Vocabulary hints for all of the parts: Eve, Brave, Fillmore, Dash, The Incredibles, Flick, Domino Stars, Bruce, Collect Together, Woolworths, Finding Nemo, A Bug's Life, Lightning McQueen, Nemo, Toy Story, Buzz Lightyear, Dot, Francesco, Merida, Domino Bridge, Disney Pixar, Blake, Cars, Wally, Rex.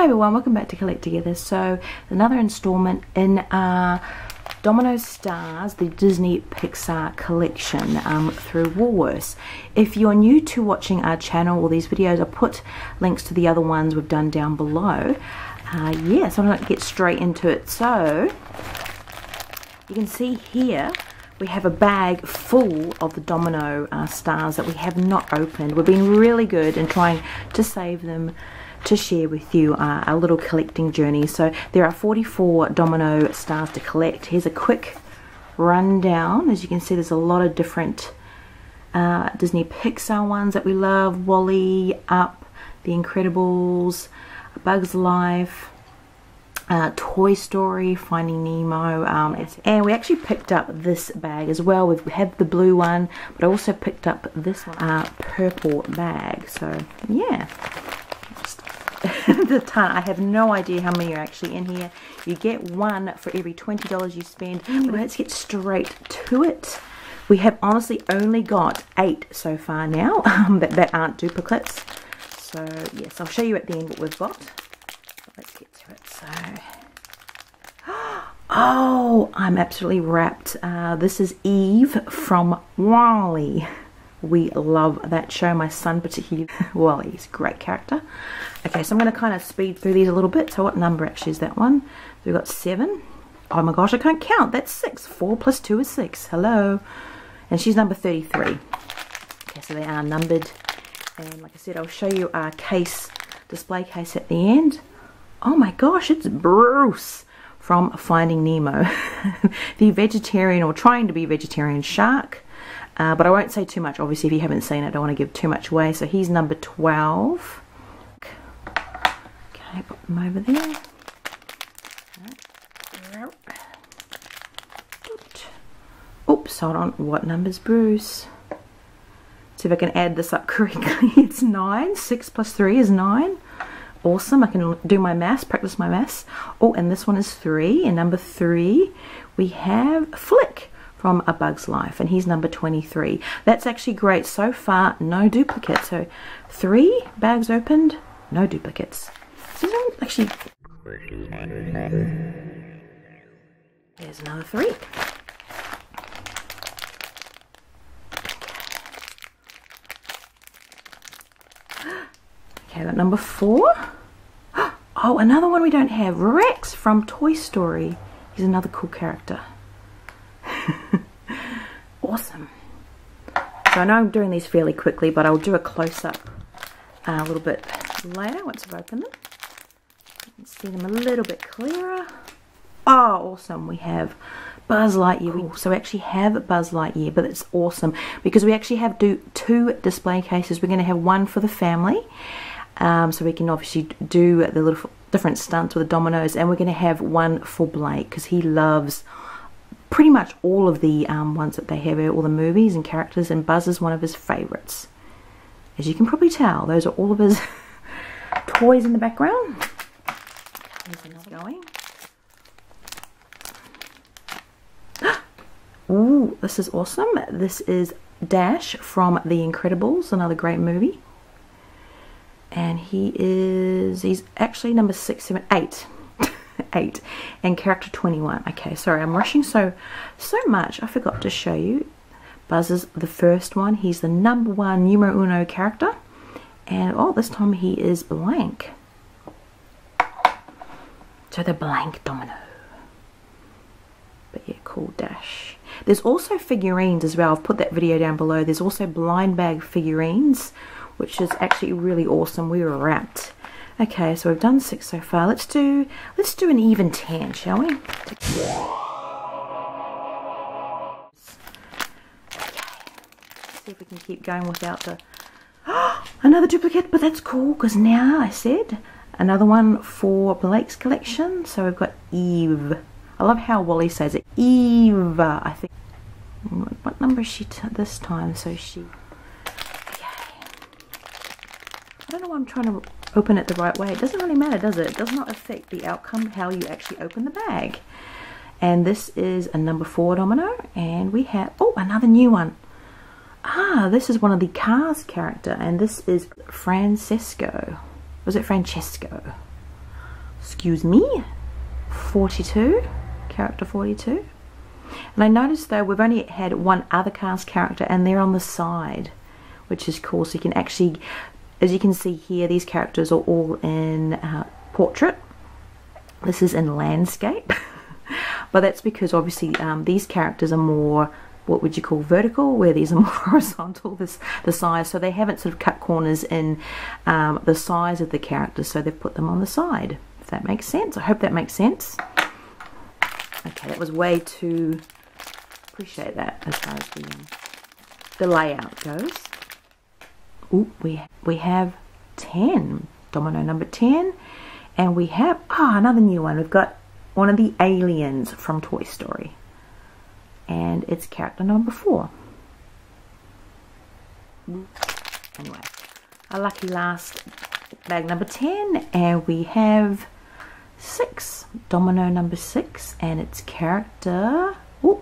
Hi everyone, welcome back to Collect Together. So another installment in our Domino Stars, the Disney Pixar collection through Woolworths. If you're new to watching our channel or these videos, I'll put links to the other ones we've done down below. Yeah, so I'm going to get straight into it. So you can see here we have a bag full of the Domino Stars that we have not opened. We've been really good in trying to save them to share with you our little collecting journey. So there are 44 Domino Stars to collect. Here's a quick rundown. As you can see, there's a lot of different Disney Pixar ones that we love. Wally, Up, The Incredibles, A Bug's Life, Toy Story, Finding Nemo, and we actually picked up this bag as well. We have the blue one, but I also picked up this purple bag. So yeah. The ton. I have no idea how many are actually in here. You get one for every $20 you spend. But let's get straight to it. We have honestly only got 8 so far now that aren't duplicates. So yes, I'll show you at the end what we've got. Let's get to it. So, oh, I'm absolutely wrapped. This is Eve from Wally. We love that show. My son particularly, Wally, he's a great character. Okay, so I'm going to kind of speed through these a little bit. So what number actually is that one? So we've got 7. Oh my gosh, I can't count. That's 6. 4 plus 2 is 6. Hello. And she's number 33. Okay, so they are numbered. And like I said, I'll show you our case, display case at the end. Oh my gosh, it's Bruce from Finding Nemo. The vegetarian or trying to be vegetarian shark. But I won't say too much, obviously, if you haven't seen it. I don't want to give too much away. So he's number 12. Okay, put them over there. Right. Oops, hold on. What number's Bruce? See if I can add this up correctly. It's 9. 6 plus 3 is 9. Awesome. I can do my maths, practice my maths. Oh, and this one is 3. And number 3, we have Flick from A Bug's Life, and he's number 23. That's actually great so far. No duplicates. So 3 bags opened, no duplicates. Actually, there's another 3. Okay, that number 4. Oh, another one we don't have. Rex from Toy Story. He's another cool character. Awesome. So I know I'm doing these fairly quickly, but I'll do a close-up a little bit later once I've opened them. You can see them a little bit clearer. Oh, awesome. We have Buzz Lightyear. Cool. So we actually have Buzz Lightyear, but it's awesome because we actually have 2 display cases. We're going to have one for the family, so we can obviously do the little different stunts with the dominoes, and we're going to have one for Blake because he loves pretty much all of the ones that they have, all the movies and characters, and Buzz is one of his favourites. As you can probably tell, those are all of his toys in the background. There's another going. Ooh, this is awesome. This is Dash from The Incredibles, another great movie. And he's actually number 6, 7, 8. 8 and character 21. Okay, sorry, I'm rushing so much. I forgot to show you. Buzz is the first one. He's the number 1 numero uno character, and oh, this time he is blank. So the blank domino. But yeah, cool Dash. There's also figurines as well. I've put that video down below. There's also blind bag figurines, which is actually really awesome. We were wrapped. Okay, so we've done 6 so far. Let's do an even 10, shall we? Okay. See if we can keep going without the another duplicate, but that's cool because now I said another one for Blake's collection. So we've got Eve. I love how Wally says it. Eve, I think. What number is she this time? So she. Okay. I don't know why I'm trying to open it the right way. It doesn't really matter, does it? It does not affect the outcome how you actually open the bag. And this is a number 4 domino, and we have, oh, another new one. Ah, this is one of the Cars character, and this is Francesco. Was it Francesco? excuse me, 42, character 42. And I noticed though we've only had one other cast character and they're on the side, which is cool. So you can actually, as you can see here, these characters are all in portrait. This is in landscape. But that's because obviously these characters are more, what would you call, vertical, where these are more horizontal, the size. So they haven't sort of cut corners in the size of the characters, so they've put them on the side, if that makes sense. I hope that makes sense. Okay, that was way too, appreciate that as far as the layout goes. Ooh, we have 10, domino number 10, and we have, another new one. We've got one of the aliens from Toy Story, and it's character number 4. Anyway, our lucky last bag, number 10, and we have 6, domino number 6, and it's character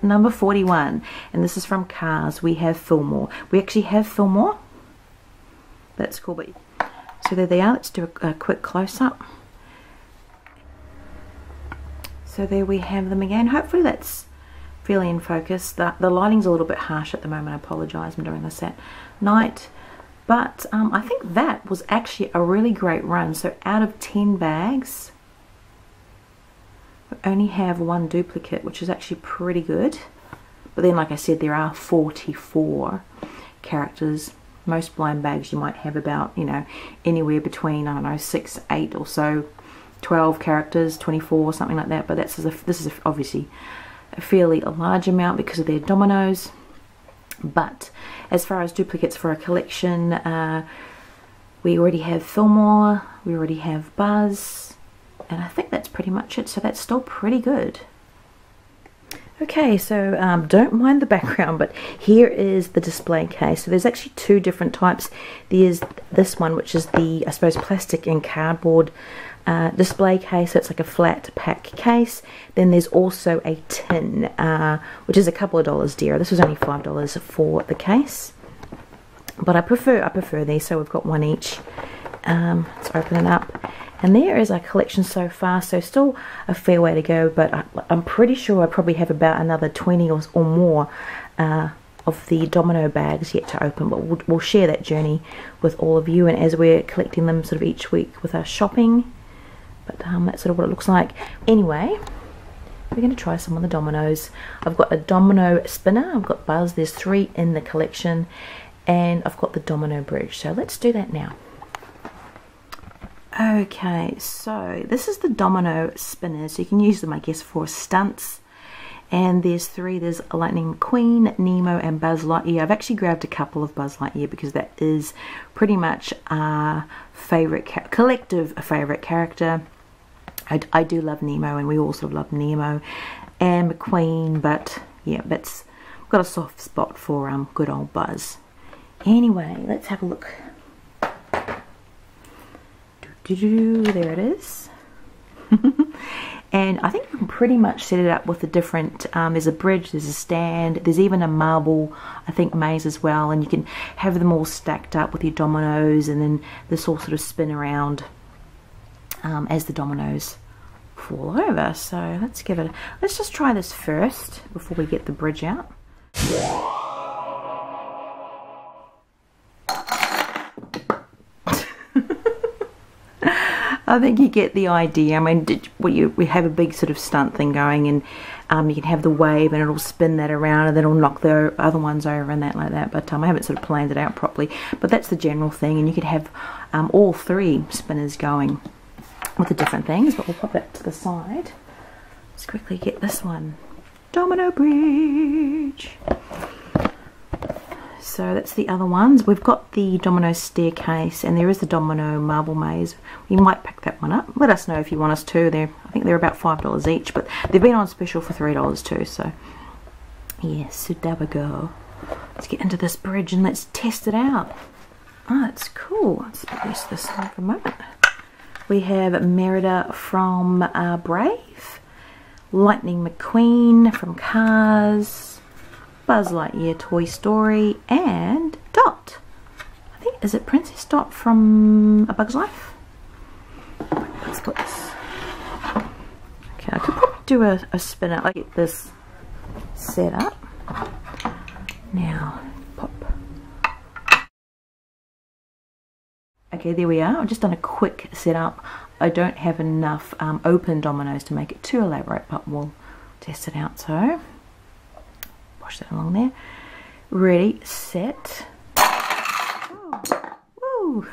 number 41, and this is from Cars. We have Fillmore. We actually have Fillmore. That's cool. But so there they are. Let's do a quick close-up. So there we have them again. Hopefully that's fairly in focus. The lighting's a little bit harsh at the moment. I apologise, I'm doing this at night. But I think that was actually a really great run. So out of 10 bags, we only have one duplicate, which is actually pretty good. But then, like I said, there are 44 characters. Most blind bags you might have about, you know, anywhere between, I don't know, 6, 8 or so, 12 characters, 24, something like that. But that's this is obviously a fairly large amount because of their dominoes. But as far as duplicates for a collection, we already have Fillmore, we already have Buzz, and I think that's pretty much it. So that's still pretty good. Okay, so don't mind the background, but here is the display case. So there's actually 2 different types. There's this one, which is the, I suppose, plastic and cardboard display case. So it's like a flat pack case. Then there's also a tin, which is a couple of dollars dearer. This was only $5 for the case, but I prefer these. So we've got one each. Let's open it up. And there is our collection so far, so still a fair way to go, but I'm pretty sure I probably have about another 20 or more of the domino bags yet to open, but we'll share that journey with all of you, and as we're collecting them sort of each week with our shopping. But that's sort of what it looks like. Anyway, we're going to try some of the dominoes. I've got a domino spinner, I've got Buzz, there's 3 in the collection, and I've got the domino bridge, so let's do that now. Okay, so this is the domino spinners. So you can use them, I guess, for stunts. And there's 3. There's Lightning McQueen, Nemo, and Buzz Lightyear. I've actually grabbed a couple of Buzz Lightyear because that is pretty much our collective favourite character. I do love Nemo, and we all sort of love Nemo and McQueen. But yeah, that's, I've got a soft spot for good old Buzz. Anyway, let's have a look. There it is. And I think you can pretty much set it up with the different, there's a bridge, there's a stand, there's even a marble, I think, maze as well, and you can have them all stacked up with your dominoes, and then this all sort of spin around as the dominoes fall over. So let's just try this first before we get the bridge out. I think you get the idea. I mean, we have a big sort of stunt thing going, and you can have the wave and it'll spin that around, and then it'll knock the other ones over and that like that. But I haven't sort of planned it out properly. But that's the general thing, and you could have all 3 spinners going with the different things. But we'll pop that to the side. Let's quickly get this one. Domino bridge. So that's the other ones. We've got the domino staircase, and there is the domino marble maze. You might pick that one up. Let us know if you want us to. I think they're about $5 each, but they've been on special for $3 too. So yes, so there we go. Let's get into this bridge and let's test it out. Oh, it's cool. Let's place this one for a moment. We have Merida from Brave, Lightning McQueen from Cars, Buzz Lightyear, Toy Story, and Dot. I think, is it Princess Dot from A Bug's Life? Let's put this do a spin out. Like, get this set up. Now, pop. Okay, there we are. I've just done a quick setup. I don't have enough open dominoes to make it too elaborate, but we'll test it out. So, push that along there. Ready, set. Oh, woo.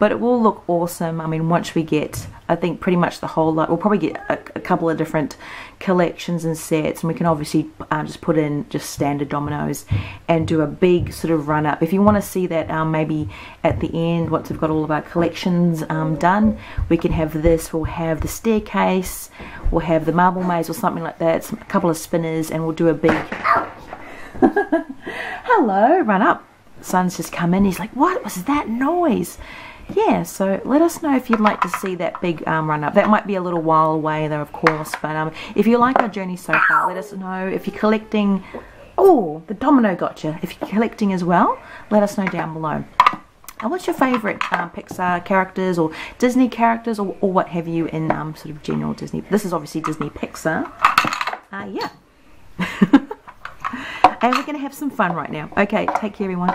But it will look awesome. I mean, once we get, I think pretty much the whole lot, we'll probably get a couple of different collections and sets, and we can obviously just put in just standard dominoes and do a big sort of run up. If you want to see that maybe at the end, once we've got all of our collections done, we can have this, we'll have the staircase, we'll have the marble maze or something like that, some, a couple of spinners, and we'll do a big, hello, run up. Son's just come in, he's like, what was that noise? Yeah, so let us know if you'd like to see that big run-up. That might be a little while away though, of course, but if you like our journey so far, let us know. If you're collecting, oh, the domino gotcha. If you're collecting as well, let us know down below. And what's your favourite Pixar characters or Disney characters or what have you in sort of general Disney? This is obviously Disney Pixar. Yeah. And we're going to have some fun right now. Okay, take care everyone.